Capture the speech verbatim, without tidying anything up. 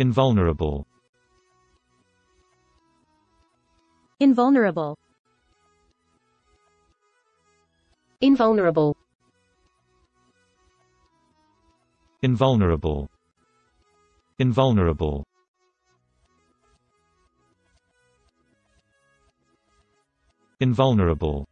Invulnerable. Invulnerable. Invulnerable. Invulnerable. Invulnerable. Invulnerable.